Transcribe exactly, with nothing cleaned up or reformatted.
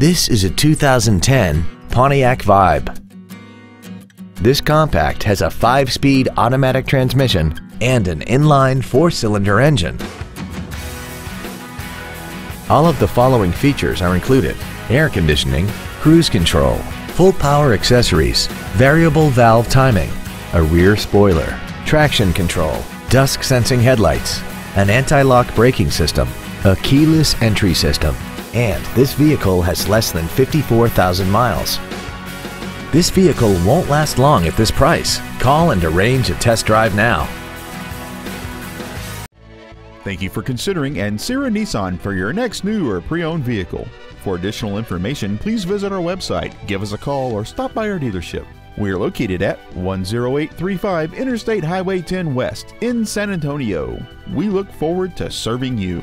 This is a two thousand ten Pontiac Vibe. This compact has a five-speed automatic transmission and an inline four-cylinder engine. All of the following features are included: air conditioning, cruise control, full power accessories, variable valve timing, a rear spoiler, traction control, dusk sensing headlights, an anti-lock braking system, a keyless entry system, and this vehicle has less than fifty-four thousand miles. This vehicle won't last long at this price. Call and arrange a test drive now. Thank you for considering Ancira Nissan for your next new or pre-owned vehicle. For additional information, please visit our website, give us a call, or stop by our dealership. We are located at one oh eight three five Interstate Highway ten West in San Antonio. We look forward to serving you.